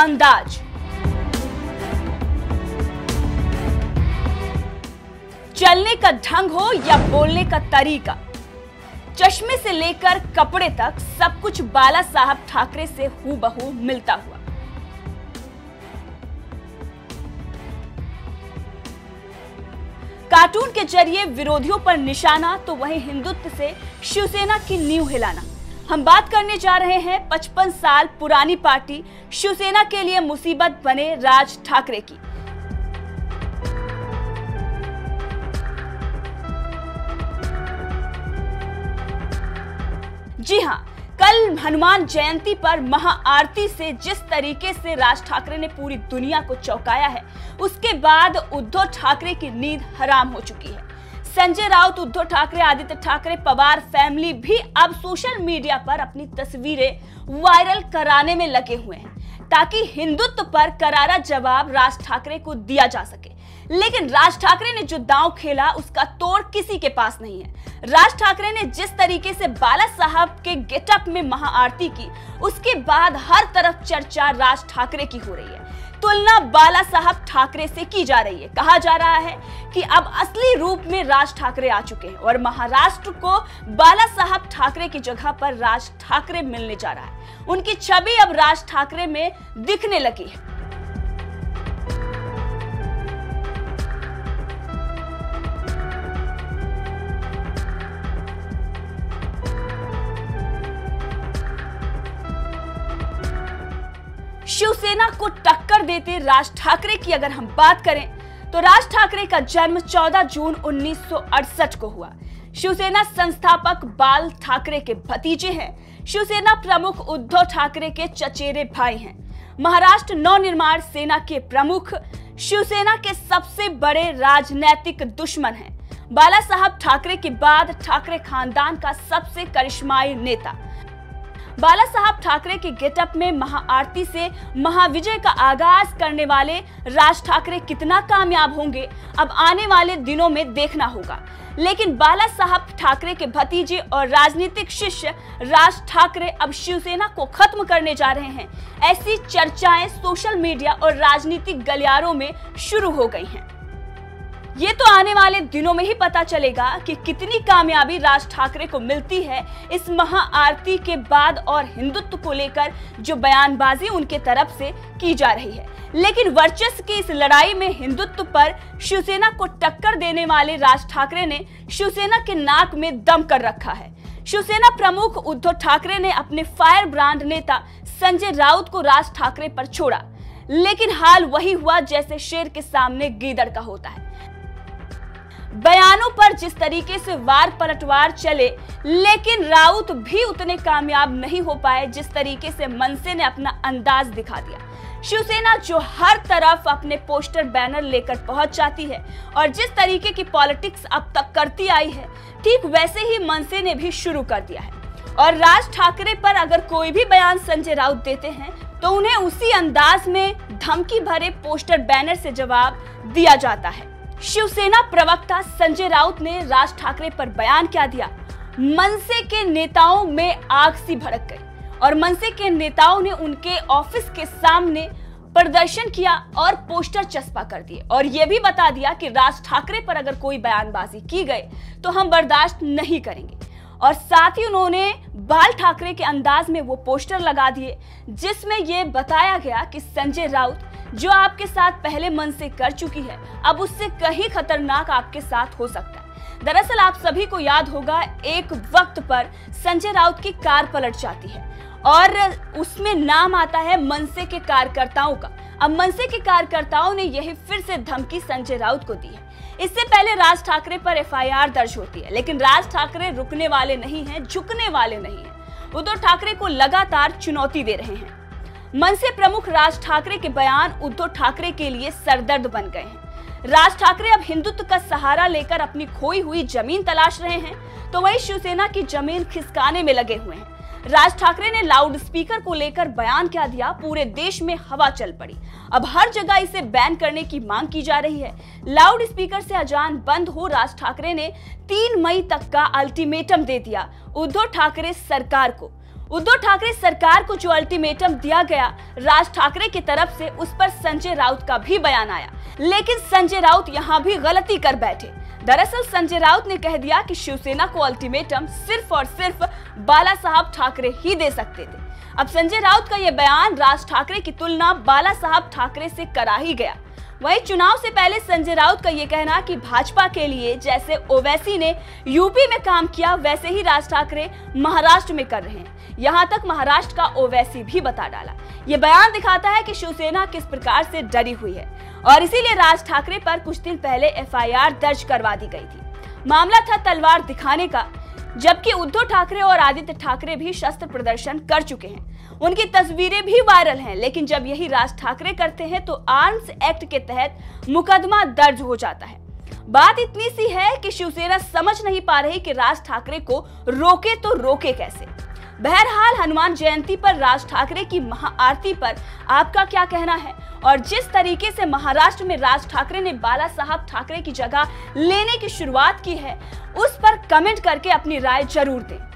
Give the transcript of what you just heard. अंदाज। चलने का ढंग हो या बोलने का तरीका, चश्मे से लेकर कपड़े तक सब कुछ बालासाहेब ठाकरे से हूबहू मिलता हुआ। कार्टून के जरिए विरोधियों पर निशाना तो वहीं हिंदुत्व से शिवसेना की नींव हिलाना। हम बात करने जा रहे हैं 55 साल पुरानी पार्टी शिवसेना के लिए मुसीबत बने राज ठाकरे की। जी हां, कल हनुमान जयंती पर महाआरती से जिस तरीके से राज ठाकरे ने पूरी दुनिया को चौंकाया है, उसके बाद उद्धव ठाकरे की नींद हराम हो चुकी है। संजय राउत, उद्धव ठाकरे, आदित्य ठाकरे, पवार फैमिली भी अब सोशल मीडिया पर अपनी तस्वीरें वायरल कराने में लगे हुए हैं ताकि हिंदुत्व पर करारा जवाब राज ठाकरे को दिया जा सके। लेकिन राज ठाकरे ने जो दांव खेला उसका तोड़ किसी के पास नहीं है। राज ठाकरे ने जिस तरीके से बाला साहब के गेटअप में महाआरती की, उसके बाद हर तरफ चर्चा राज ठाकरे की हो रही है। तुलना बाला साहब ठाकरे से की जा रही है। कहा जा रहा है कि अब असली रूप में राज ठाकरे आ चुके हैं और महाराष्ट्र को बाला साहब ठाकरे की जगह पर राज ठाकरे मिलने जा रहा है। उनकी छवि अब राज ठाकरे में दिखने लगी है। शिवसेना को टक्कर देते राज ठाकरे की अगर हम बात करें तो राज ठाकरे का जन्म 14 जून 1968 को हुआ। शिवसेना संस्थापक बाल ठाकरे के भतीजे हैं। शिवसेना प्रमुख उद्धव ठाकरे के चचेरे भाई हैं। महाराष्ट्र नवनिर्माण सेना के प्रमुख शिवसेना के सबसे बड़े राजनैतिक दुश्मन हैं। बाला साहब ठाकरे के बाद ठाकरे खानदान का सबसे करिश्माई नेता। बाला साहब ठाकरे के गेटअप में महाआरती से महाविजय का आगाज करने वाले राज ठाकरे कितना कामयाब होंगे अब आने वाले दिनों में देखना होगा। लेकिन बाला साहब ठाकरे के भतीजे और राजनीतिक शिष्य राज ठाकरे अब शिवसेना को खत्म करने जा रहे हैं, ऐसी चर्चाएं सोशल मीडिया और राजनीतिक गलियारों में शुरू हो गई हैं। ये तो आने वाले दिनों में ही पता चलेगा कि कितनी कामयाबी राज ठाकरे को मिलती है इस महाआरती के बाद और हिंदुत्व को लेकर जो बयानबाजी उनके तरफ से की जा रही है। लेकिन वर्चस्व की इस लड़ाई में हिंदुत्व पर शिवसेना को टक्कर देने वाले राज ठाकरे ने शिवसेना के नाक में दम कर रखा है। शिवसेना प्रमुख उद्धव ठाकरे ने अपने फायर ब्रांड नेता संजय राउत को राज ठाकरे पर छोड़ा, लेकिन हाल वही हुआ जैसे शेर के सामने गीदड़ का होता है। बयानों पर जिस तरीके से वार पलटवार चले, लेकिन राउत भी उतने कामयाब नहीं हो पाए जिस तरीके से मनसे ने अपना अंदाज दिखा दिया। शिवसेना जो हर तरफ अपने पोस्टर बैनर लेकर पहुंच जाती है और जिस तरीके की पॉलिटिक्स अब तक करती आई है, ठीक वैसे ही मनसे ने भी शुरू कर दिया है। और राज ठाकरे पर अगर कोई भी बयान संजय राउत देते हैं तो उन्हें उसी अंदाज में धमकी भरे पोस्टर बैनर से जवाब दिया जाता है। शिवसेना प्रवक्ता संजय राउत ने राज ठाकरे पर बयान क्या दिया, मनसे के नेताओं में आग सी भड़क गई और मनसे के नेताओं ने उनके ऑफिस के सामने प्रदर्शन किया और पोस्टर चस्पा कर दिए और यह भी बता दिया कि राज ठाकरे पर अगर कोई बयानबाजी की गई तो हम बर्दाश्त नहीं करेंगे। और साथ ही उन्होंने बाल ठाकरे के अंदाज में वो पोस्टर लगा दिए जिसमें ये बताया गया कि संजय राउत जो आपके साथ पहले मन से कर चुकी है, अब उससे कहीं खतरनाक आपके साथ हो सकता है। दरअसल आप सभी को याद होगा, एक वक्त पर संजय राउत की कार पलट जाती है और उसमें नाम आता है मनसे के कार्यकर्ताओं का। अब मनसे के कार्यकर्ताओं ने यही फिर से धमकी संजय राउत को दी है। इससे पहले राज ठाकरे पर एफआईआर दर्ज होती है, लेकिन राज ठाकरे रुकने वाले नहीं हैं, झुकने वाले नहीं हैं। उद्धव ठाकरे को लगातार चुनौती दे रहे हैं। मनसे प्रमुख राज ठाकरे के बयान उद्धव ठाकरे के लिए सरदर्द बन गए हैं। राज ठाकरे अब हिंदुत्व का सहारा लेकर अपनी खोई हुई जमीन तलाश रहे हैं, तो वही शिवसेना की जमीन खिसकाने में लगे हुए हैं। राज ठाकरे ने लाउड स्पीकर को लेकर बयान क्या दिया, पूरे देश में हवा चल पड़ी। अब हर जगह इसे बैन करने की मांग की जा रही है। लाउड स्पीकर से अजान बंद हो राज ठाकरे ने 3 मई तक का अल्टीमेटम दे दिया उद्धव ठाकरे सरकार को। उद्धव ठाकरे सरकार को जो अल्टीमेटम दिया गया राज ठाकरे की तरफ से, उस पर संजय राउत का भी बयान आया, लेकिन संजय राउत यहाँ भी गलती कर बैठे। दरअसल संजय राउत ने कह दिया कि शिवसेना को अल्टीमेटम सिर्फ और सिर्फ बालासाहेब ठाकरे ही दे सकते थे। अब संजय राउत का यह बयान राज ठाकरे की तुलना बालासाहेब ठाकरे से करा ही गया। वहीं चुनाव से पहले संजय राउत का ये कहना कि भाजपा के लिए जैसे ओवैसी ने यूपी में काम किया, वैसे ही राज ठाकरे महाराष्ट्र में कर रहे हैं, यहाँ तक महाराष्ट्र का ओवैसी भी बता डाला। ये बयान दिखाता है कि शिवसेना किस प्रकार से डरी हुई है और इसीलिए राज ठाकरे पर कुछ दिन पहले एफआईआर दर्ज करवा दी गई थी। मामला था तलवार दिखाने का। जबकि उद्धव ठाकरे और आदित्य ठाकरे भी शस्त्र प्रदर्शन कर चुके हैं, उनकी तस्वीरें भी वायरल हैं, लेकिन जब यही राज ठाकरे करते हैं तो आर्म्स एक्ट के तहत मुकदमा दर्ज हो जाता है। बात इतनी सी है कि शिवसेना समझ नहीं पा रही कि राज ठाकरे को रोके तो रोके कैसे। बहरहाल हनुमान जयंती पर राज ठाकरे की महाआरती पर आपका क्या कहना है, और जिस तरीके से महाराष्ट्र में राज ठाकरे ने बालासाहेब ठाकरे की जगह लेने की शुरुआत की है, उस पर कमेंट करके अपनी राय जरूर दें।